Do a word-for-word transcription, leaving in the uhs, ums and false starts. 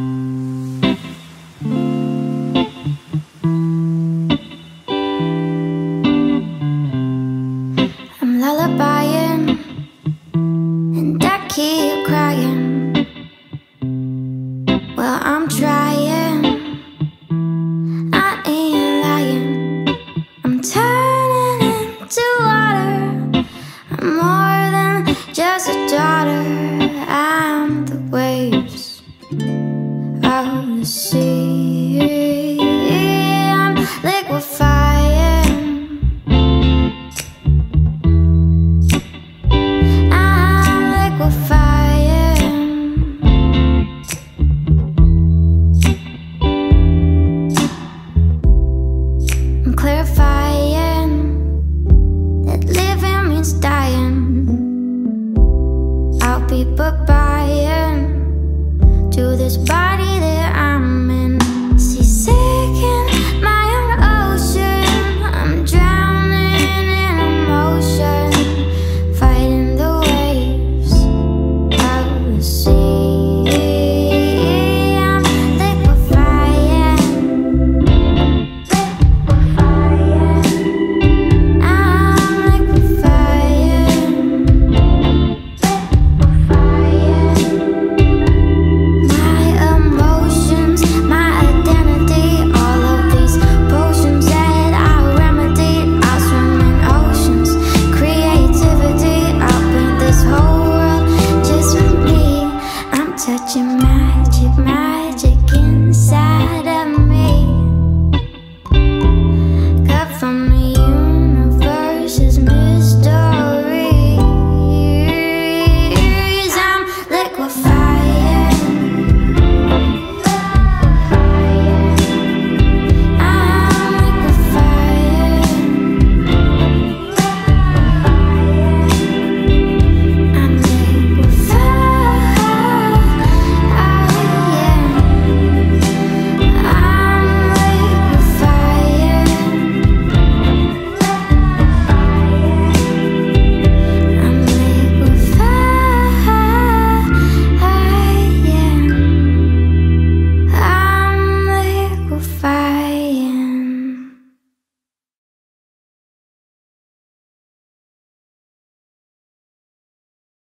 I'm lullabying and I keep crying. Well, I'm trying, I ain't lying. I'm turning into water. I'm more than just a daughter. I'm the waves of the sea. I'm liquefying. Clarifying that living means dying. I'll be book buying to this body.